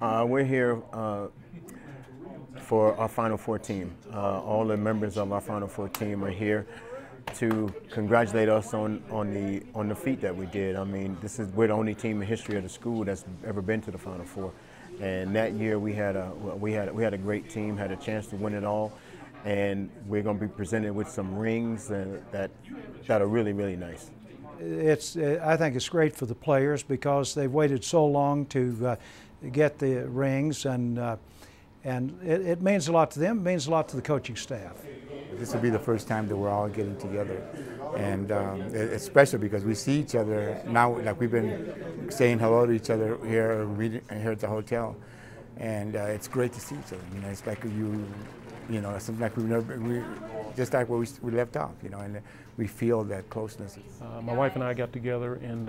We're here for our Final Four team. All the members of our Final Four team are here to congratulate us on the feat that we did. I mean, we're the only team in history of the school that's ever been to the Final Four. And that year we had a great team, had a chance to win it all, and we're going to be presented with some rings that are really, really nice. I think it's great for the players because they've waited so long to get the rings, and it means a lot to them. It means a lot to the coaching staff. This will be the first time that we're all getting together, and it's special because we see each other now. Like, we've been saying hello to each other here at the hotel, and it's great to see each other. You know, it's like something like we left off. You know, and we feel that closeness. My wife and I got together and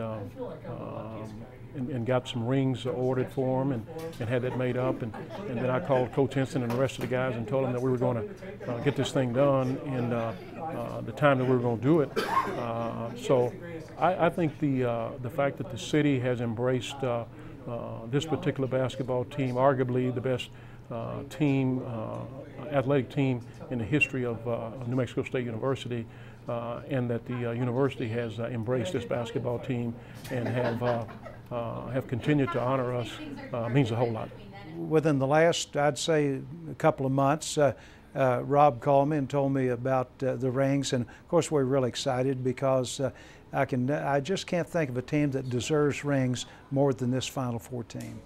got some rings ordered for them and had that made up. And then I called Coach Henson and the rest of the guys and told them that we were going to get this thing done in the time that we were going to do it. So I think the fact that the city has embraced this particular basketball team, arguably the best team, athletic team in the history of New Mexico State University, and that the university has embraced this basketball team and have continued to honor us, means a whole lot. Within the last, I'd say, a couple of months, Rob called me and told me about the rings, and of course we're really excited because I just can't think of a team that deserves rings more than this Final Four team.